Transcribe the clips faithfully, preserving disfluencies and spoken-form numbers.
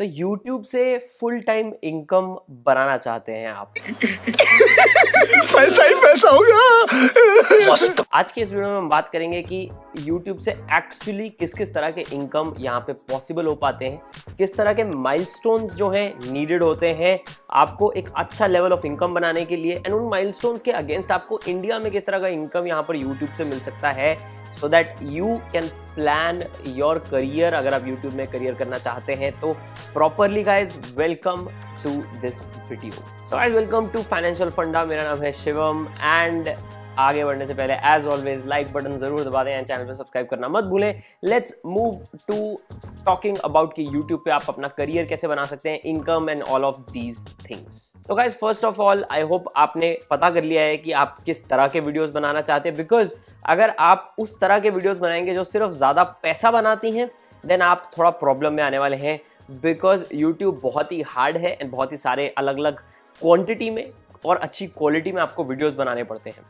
तो YouTube से full time income बनाना चाहते हैं आप? पैसा ही पैसा होगा। आज के इस वीडियो में हम बात करेंगे कि YouTube से एक्चुअली किस किस तरह के इनकम यहाँ पे पॉसिबल हो पाते हैं, किस तरह के माइलस्टोन्स जो हैं नीडेड होते हैं आपको एक अच्छा लेवल ऑफ इनकम बनाने के लिए, एंड उन माइलस्टोन्स के अगेंस्ट आपको इंडिया में किस तरह का इनकम यहाँ पर YouTube से मिल सकता है, so that you can plan your career. अगर आप YouTube में करियर करना चाहते हैं तो properly guys welcome to this video. So guys welcome to financial फंडा। मेरा नाम है शिवम एंड आगे बढ़ने से पहले एज ऑलवेज लाइक बटन जरूर दबा दें, चैनल पर सब्सक्राइब करना मत भूलें। Let's move to talking about कि YouTube पे आप अपना करियर कैसे बना सकते हैं, income and all of these things. तो guys first of all I hope आपने पता कर लिया है कि आप किस तरह के वीडियोस बनाना चाहते हैं, बिकॉज अगर आप उस तरह के वीडियोस बनाएंगे जो सिर्फ ज़्यादा पैसा बनाती हैं देन आप थोड़ा प्रॉब्लम में आने वाले हैं, बिकॉज YouTube बहुत ही हार्ड है एंड बहुत ही सारे अलग अलग क्वान्टिटी में और अच्छी क्वालिटी में आपको वीडियोज़ बनाने पड़ते हैं।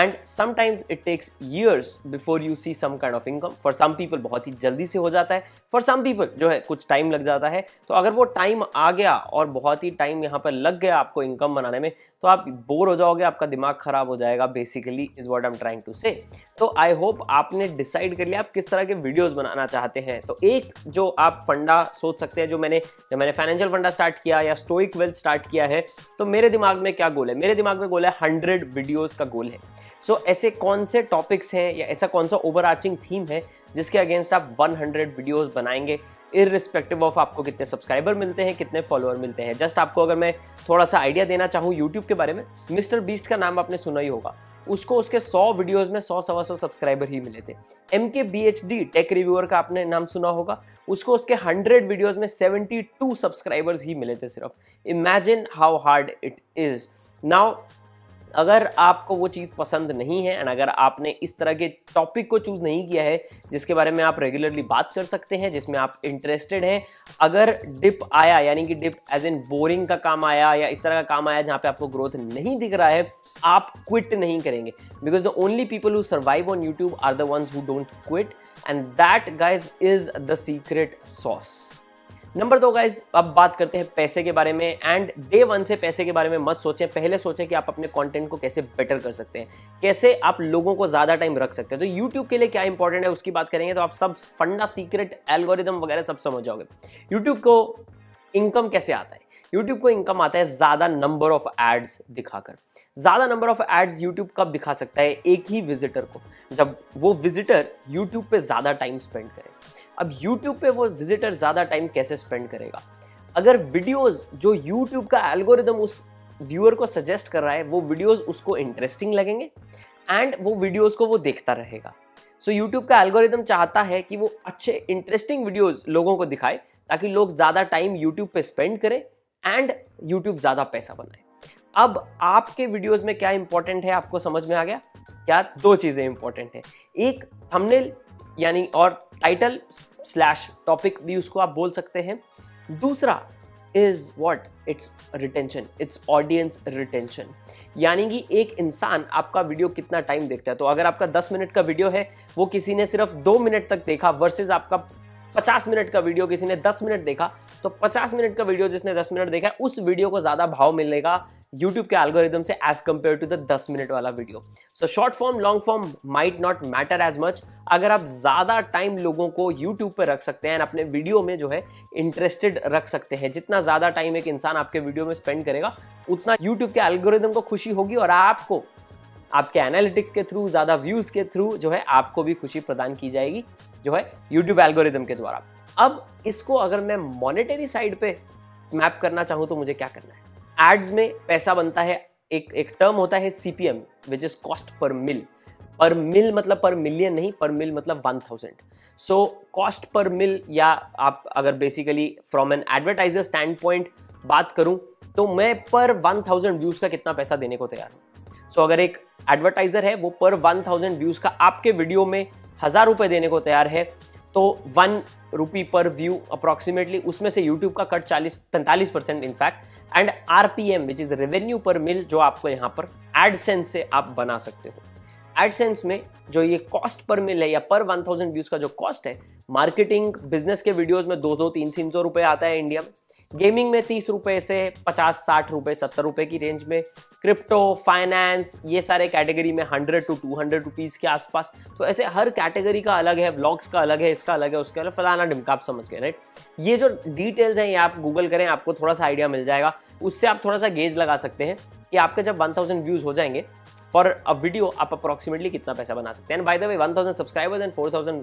And sometimes it takes years before you see some kind of income. For some people बहुत ही जल्दी से हो जाता है, for some people जो है कुछ टाइम लग जाता है। तो अगर वो टाइम आ गया और बहुत ही टाइम यहाँ पर लग गया आपको इनकम बनाने में, तो आप बोर हो जाओगे, आपका दिमाग खराब हो जाएगा basically, is what I am trying to say. तो आई होप आपने डिसाइड कर लिया आप किस तरह के वीडियोस बनाना चाहते हैं। तो एक जो आप फंडा सोच सकते हैं, जो मैंने जब मैंने फाइनेंशियल फंडा स्टार्ट किया या स्टोइक वेल्थ स्टार्ट किया है, तो मेरे दिमाग में क्या गोल है? मेरे दिमाग में गोल है हंड्रेड वीडियोज़ का गोल है। सो so, ऐसे कौन से टॉपिक्स हैं या ऐसा कौन सा ओवरआर्चिंग थीम है जिसके अगेंस्ट आप हंड्रेड वीडियोस बनाएंगे, इररिस्पेक्टिव ऑफ आपको कितने सब्सक्राइबर मिलते हैं, कितने फॉलोअर मिलते हैं। जस्ट आपको अगर मैं थोड़ा सा आइडिया देना चाहूँ यूट्यूब के बारे में, मिस्टर बीस्ट का नाम आपने सुना ही होगा, उसको उसके सौ वीडियोस में सौ सवा सौ सब्सक्राइबर ही मिले थे। M K B H D tech reviewer का आपने नाम सुना होगा, उसको उसके हंड्रेड वीडियोस में सेवेंटी टू सब्सक्राइबर्स ही मिले थे सिर्फ। Imagine how hard it is. Now अगर आपको वो चीज़ पसंद नहीं है एंड अगर आपने इस तरह के टॉपिक को चूज़ नहीं किया है जिसके बारे में आप रेगुलरली बात कर सकते हैं, जिसमें आप इंटरेस्टेड हैं, अगर डिप आया यानी कि डिप एज इन बोरिंग का काम आया या इस तरह का काम आया जहाँ पे आपको ग्रोथ नहीं दिख रहा है, आप क्विट नहीं करेंगे, because the only people who survive on YouTube are the ones who don't quit, and that guys is the secret sauce. Number दो गाइज, अब बात करते हैं पैसे के बारे में। एंड डे वन से पैसे के बारे में मत सोचें, पहले सोचें कि आप अपने कंटेंट को कैसे बेटर कर सकते हैं, कैसे आप लोगों को ज़्यादा टाइम रख सकते हैं। तो YouTube के लिए क्या इंपॉर्टेंट है उसकी बात करेंगे तो आप सब फंडा, सीक्रेट, एल्गोरिदम वगैरह सब समझ जाओगे। YouTube को इनकम कैसे आता है? YouTube को इनकम आता है ज़्यादा नंबर ऑफ एड्स दिखाकर। ज़्यादा नंबर ऑफ एड्स YouTube कब दिखा सकता है? एक ही विजिटर को, जब वो विजिटर YouTube पे ज़्यादा टाइम स्पेंड करे। अब YouTube पे वो विजिटर ज़्यादा टाइम कैसे स्पेंड करेगा? अगर वीडियोस जो YouTube का एल्गोरिदम उस व्यूअर को सजेस्ट कर रहा है वो वीडियोस उसको इंटरेस्टिंग लगेंगे एंड वो वीडियोस को वो देखता रहेगा। सो so, YouTube का एल्गोरिदम चाहता है कि वो अच्छे इंटरेस्टिंग वीडियोस लोगों को दिखाए ताकि लोग ज़्यादा टाइम YouTube पे स्पेंड करें एंड YouTube ज़्यादा पैसा बनाए। अब आपके वीडियोस में क्या इंपॉर्टेंट है आपको समझ में आ गया क्या? दो चीज़ें इंपॉर्टेंट है, एक थंबनेल यानी और टाइटल स्लैश टॉपिक भी उसको आप बोल सकते हैं, दूसरा is what it's retention, it's audience retention, यानी कि एक इंसान आपका वीडियो कितना टाइम देखता है। तो अगर आपका दस मिनट का वीडियो है वो किसी ने सिर्फ दो मिनट तक देखा वर्सेस आपका पचास मिनट का वीडियो किसी ने दस मिनट देखा, तो पचास मिनट का वीडियो जिसने दस मिनट देखा उस वीडियो को ज़्यादा भाव मिलेगा YouTube के एल्गोरिदम से एज कम्पेयर टू द दस मिनट वाला video. So short form long form might not matter as much, अगर आप ज़्यादा टाइम लोगों को YouTube पर रख सकते हैं और अपने वीडियो में जो है इंटरेस्टेड रख सकते हैं। जितना ज़्यादा टाइम एक इंसान आपके वीडियो में स्पेंड करेगा उतना YouTube के एल्गोरिदम को खुशी होगी और आपको, आपके एनालिटिक्स के थ्रू, ज़्यादा व्यूज़ के थ्रू जो है आपको भी खुशी प्रदान की जाएगी जो है YouTube एल्गोरिदम के द्वारा। अब इसको अगर मैं मॉनेटरी साइड पे मैप करना चाहूँ तो मुझे क्या करना है? एड्स में पैसा बनता है, एक एक टर्म होता है C P M which is cost per mille. पर मिल मतलब पर मिलियन नहीं, पर मिल मतलब one thousand. So cost per मिल, या आप अगर basically from an advertiser standpoint बात करूँ तो मैं पर वन थाउजेंड व्यूज़ का कितना पैसा देने को तैयार हूँ। सो अगर एक एडवर्टाइज़र है वो पर वन थाउजेंड व्यूज़ का आपके वीडियो में हज़ार रुपये देने को तैयार है, तो one rupee per view approximately, उसमें से यूट्यूब का कट चालीस पैंतालीस percent in fact, and R P M which is revenue per mille जो आपको यहाँ पर एडसेंस से आप बना सकते हो। एडसेंस में जो ये कॉस्ट पर मिल है या पर वन थाउजेंड व्यूज का जो कॉस्ट है, मार्केटिंग बिजनेस के वीडियोस में दो दो तीन तीन सौ रुपये आता है इंडिया में, गेमिंग में तीस रुपये से पचास साठ रुपये सत्तर रुपये की रेंज में, क्रिप्टो फाइनेंस ये सारे कैटेगरी में hundred to two hundred rupees के आसपास। तो ऐसे हर कैटेगरी का अलग है, व्लॉग्स का अलग है, इसका अलग है, उसका अलग, फलाना ढिमका, आप समझ गए राइट। ये जो डिटेल्स हैं ये आप गूगल करें, आपको थोड़ा सा आइडिया मिल जाएगा, उससे आप थोड़ा सा गेज लगा सकते हैं कि आपके जब वन थाउजेंड व्यूज़ हो जाएंगे फॉर अ वीडियो आप अप्रॉक्सीमेटली कितना पैसा बना सकते हैं। And by the way one thousand subscribers and four thousand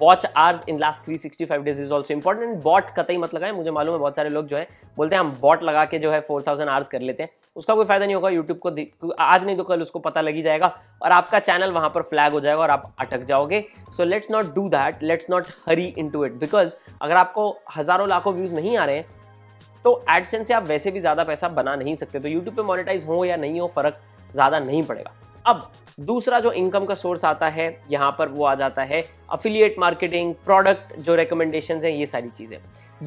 watch hours in last three sixty five days is also important. Bot कतई मत लगाएं, मुझे मालूम है बहुत सारे लोग जो है बोलते हैं हम बॉट लगा के जो है फोर थाउजेंड आवर्स कर लेते हैं, उसका कोई फायदा नहीं होगा। यूट्यूब को आज नहीं तो कल उसको पता लगी जाएगा और आपका चैनल वहाँ पर फ्लैग हो जाएगा और आप अटक जाओगे। So let's not do that, let's not hurry into it, because अगर आपको हज़ारों लाखों व्यूज़ नहीं आ रहे हैं तो एडसेंस से आप वैसे भी ज़्यादा पैसा बना नहीं सकते। तो यूट्यूब पे मोनेटाइज हो या नहीं हो, फ़र्क ज़्यादा नहीं पड़ेगा। अब दूसरा जो इनकम का सोर्स आता है यहाँ पर वो आ जाता है अफिलिएट मार्केटिंग, प्रोडक्ट जो रिकमेंडेशंस हैं, ये सारी चीज़ें।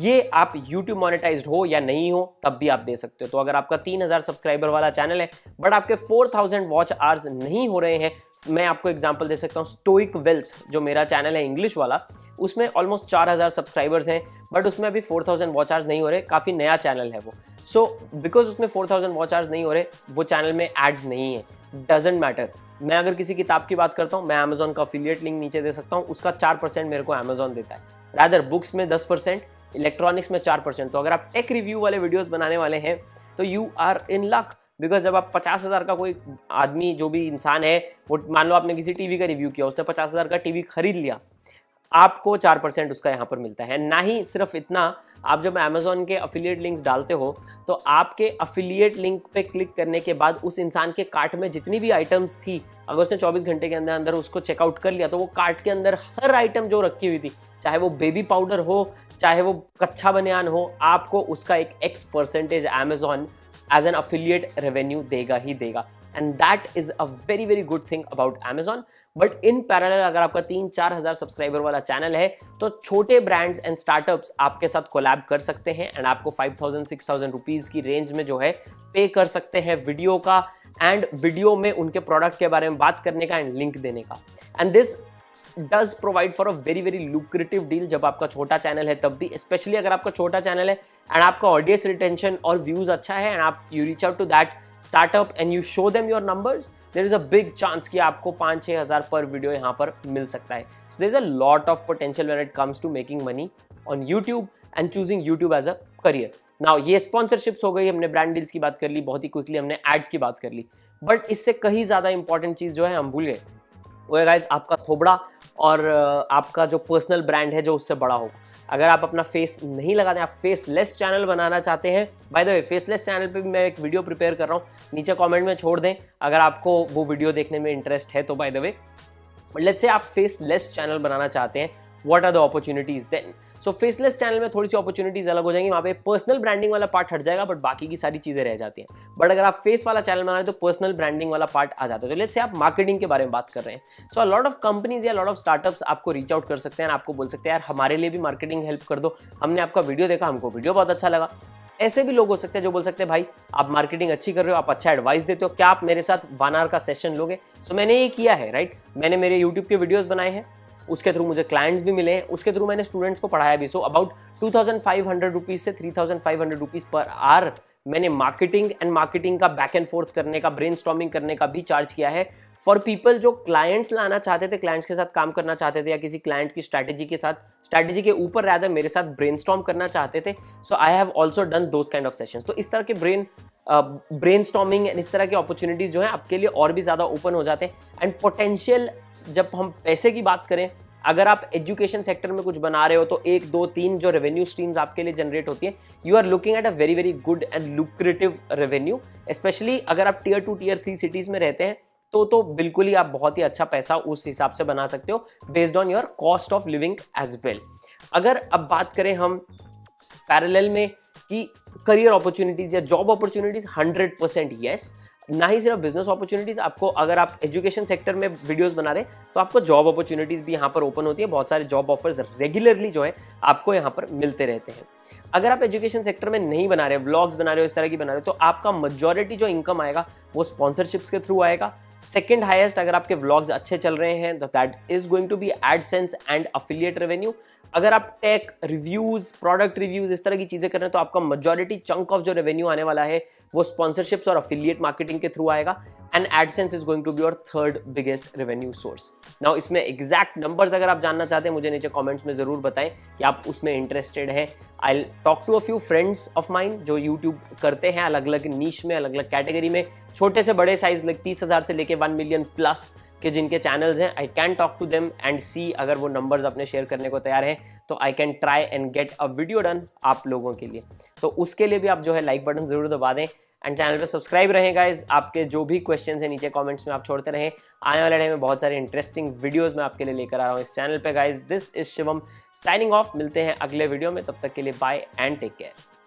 ये आप YouTube मोनेटाइज्ड हो या नहीं हो तब भी आप दे सकते हो। तो अगर आपका तीन हज़ार सब्सक्राइबर वाला चैनल है बट आपके फोर थाउजेंड वॉच आवर्स नहीं हो रहे हैं, मैं आपको एग्जांपल दे सकता हूँ। स्टोइक वेल्थ जो मेरा चैनल है इंग्लिश वाला, उसमें ऑलमोस्ट चार हज़ार सब्सक्राइबर्स हैं बट उसमें अभी फोर थाउजेंड वॉच आवर्स नहीं हो रहे। काफ़ी नया चैनल है वो, सो so, बिकॉज उसमें फोर थाउजेंड वॉच आवर्स नहीं हो रहे, वो चैनल में एड्स नहीं है। डजेंट मैटर, मैं अगर किसी किताब की बात करता हूँ, मैं अमेजॉन का अफिलिएट लिंक नीचे दे सकता हूँ, उसका चार परसेंट मेरे को अमेजॉन देता है। रादर बुक्स में दस परसेंट, इलेक्ट्रॉनिक्स में चार परसेंट। तो अगर आप टेक रिव्यू वाले वीडियोस बनाने वाले हैं तो you are in luck, because जब आप पचास हज़ार का कोई आदमी जो भी इंसान है, वो मान लो आपने किसी टीवी का रिव्यू किया, उसने पचास हज़ार का टीवी खरीद लिया, आपको चार परसेंट उसका यहाँ पर मिलता है। ना ही सिर्फ इतना, आप जब अमेजॉन के अफिलिएट लिंक्स डालते हो तो आपके अफिलिएट लिंक पे क्लिक करने के बाद उस इंसान के कार्ट में जितनी भी आइटम्स थी, अगर उसने चौबीस घंटे के अंदर अंदर उसको चेकआउट कर लिया तो वो कार्ट के अंदर हर आइटम जो रखी हुई थी, चाहे वो बेबी पाउडर हो, चाहे वो कच्चा बनियान हो, आपको उसका एक X percentage Amazon as an affiliate revenue देगा ही देगा। And that is a very very good thing about Amazon. But in parallel अगर आपका तीन चार हज़ार सब्सक्राइबर वाला चैनल है तो छोटे ब्रांड्स एंड स्टार्टअप्स आपके साथ कोलैब कर सकते हैं एंड आपको five thousand six thousand rupees की रेंज में जो है पे कर सकते हैं वीडियो का, एंड वीडियो में उनके प्रोडक्ट के बारे में बात करने का एंड लिंक देने का। And this does provide for a very very lucrative deal जब आपका छोटा चैनल है तब भी, स्पेशली अगर आपका छोटा चैनल है एंड आपका ऑडियंस रिटेंशन और व्यूज़ अच्छा है एंड आप you reach out to that startup and you show them your numbers, there is a big chance कि आपको पाँच छः हज़ार पर वीडियो यहाँ पर मिल सकता है। So there is a lot of potential when it comes to making money on YouTube and choosing YouTube as a career. Now ये स्पॉन्सरशिप्स हो गई, हमने ब्रांड डील्स की बात कर ली, बहुत ही क्विकली हमने एड्स की बात कर ली, बट इससे कहीं ज़्यादा इंपॉर्टेंट चीज़ जो है हम भूल गए, वो है गाइस आपका थोबड़ा और आपका जो पर्सनल ब्रांड है जो उससे बड़ा होगा। अगर आप अपना फेस नहीं लगाते, आप फेसलेस चैनल बनाना चाहते हैं, by the way faceless channel पे भी मैं एक वीडियो प्रिपेयर कर रहा हूँ, नीचे कमेंट में छोड़ दें अगर आपको वो वीडियो देखने में इंटरेस्ट है तो। Bye the way let's say आप फेसलेस चैनल बनाना चाहते हैं, what are the opportunities then. So faceless channel में थोड़ी सी अपॉर्चुनिटीज़ अलग हो जाएंगी, वहाँ पे पर्सनल ब्रांडिंग वाला पार्ट हट जाएगा बट बाकी की सारी चीज़ें रह जाती हैं। बट अगर आप फेस वाला चैनल बना रहे हैं तो पर्सनल ब्रांडिंग वाला पार्ट आ जाता है। तो लेट्स से आप मार्केटिंग के बारे में बात कर रहे हैं, सो लॉट ऑफ कंपनीज या लॉट ऑफ स्टार्टअप्स आपको रीच आउट कर सकते हैं, आपको बोल सकते हैं यार हमारे लिए भी मार्केटिंग हेल्प कर दो, हमने आपका वीडियो देखा, हमको वीडियो बहुत अच्छा लगा। ऐसे भी लोग हो सकते हैं जो बोल सकते हैं भाई आप मार्केटिंग अच्छी कर रहे हो, आप अच्छा एडवाइस देते हो, क्या आप मेरे साथ वन आवर का सेशन लोगे। सो मैंने ये किया है राइट, मैंने मेरे यूट्यूब के वीडियोज़ बनाए हैं, उसके थ्रू मुझे क्लाइंट्स भी मिले हैं, उसके थ्रू मैंने स्टूडेंट्स को पढ़ाया भी। So about two thousand five hundred rupees से three thousand five hundred rupees per hour मैंने मार्केटिंग एंड मार्केटिंग का बैक एंड फोर्थ करने का, ब्रेनस्टॉर्मिंग करने का भी चार्ज किया है फॉर पीपल जो क्लाइंट्स लाना चाहते थे, क्लाइंट्स के साथ काम करना चाहते थे या किसी क्लाइंट की स्ट्रैटेजी के साथ, स्ट्रैटेजी के ऊपर रैदर मेरे साथ ब्रेनस्टॉर्म करना चाहते थे। So I have also done those kind of sessions. तो इस तरह के ब्रेन ब्रेनस्टॉर्मिंग एंड इस तरह के अपॉर्चुनिटीज़ जो है आपके लिए और भी ज़्यादा ओपन हो जाते हैं। एंड पोटेंशियल, जब हम पैसे की बात करें, अगर आप एजुकेशन सेक्टर में कुछ बना रहे हो तो एक दो तीन जो रेवेन्यू स्ट्रीम्स आपके लिए जनरेट होती है, you are looking at a very very good and lucrative revenue. Specially अगर आप tier two tier three cities में रहते हैं तो तो बिल्कुल ही आप बहुत ही अच्छा पैसा उस हिसाब से बना सकते हो based on your cost of living as well. अगर अब बात करें हम पैरेलल में कि करियर अपॉर्चुनिटीज़ या job opportunities, hundred percent yes. ना ही सिर्फ बिजनेस अपॉर्चुनिटीज़, आपको अगर आप एजुकेशन सेक्टर में वीडियोस बना रहे तो आपको जॉब अपॉर्चुनिटीज़ भी यहाँ पर ओपन होती है, बहुत सारे जॉब ऑफर्स रेगुलरली जो है आपको यहाँ पर मिलते रहते हैं। अगर आप एजुकेशन सेक्टर में नहीं बना रहे, व्लॉग्स बना रहे हो, इस तरह की बना रहे हो, तो आपका मजॉरिटी जो इनकम आएगा वो स्पॉन्सरशिप्स के थ्रू आएगा, सेकेंड हाईएस्ट अगर आपके व्लॉग्स अच्छे चल रहे हैं तो that is going to be AdSense and affiliate revenue. अगर आप टेक रिव्यूज, प्रोडक्ट रिव्यूज, इस तरह की चीज़ें कर रहे हैं तो आपका मेजॉरिटी चंक ऑफ जो रेवेन्यू आने वाला है वो स्पॉन्सरशिप्स और अफिलिएट मार्केटिंग के थ्रू आएगा and AdSense is going to be your third biggest revenue source. Now इसमें एग्जैक्ट नंबर्स अगर आप जानना चाहते हैं मुझे नीचे कमेंट्स में जरूर बताएं कि आप उसमें इंटरेस्टेड हैं। I will talk to a few friends of mine जो यूट्यूब करते हैं अलग अलग नीश में, अलग अलग कैटेगरी में, छोटे से बड़े साइज लाइक तीस हज़ार से लेके वन मिलियन प्लस के जिनके चैनल्स हैं। I can talk to them and see अगर वो नंबर्स अपने शेयर करने को तैयार हैं तो I can try and get a video done आप लोगों के लिए। तो उसके लिए भी आप जो है लाइक बटन जरूर दबा दें एंड चैनल पे सब्सक्राइब रहें गाइज। आपके जो भी क्वेश्चंस हैं नीचे कमेंट्स में आप छोड़ते रहें। आने वाले टाइम में बहुत सारे इंटरेस्टिंग वीडियोस मैं आपके लिए लेकर आ रहा हूँ इस चैनल पे guys. This is Shivam signing off, मिलते हैं अगले वीडियो में, तब तक के लिए बाय एंड टेक केयर।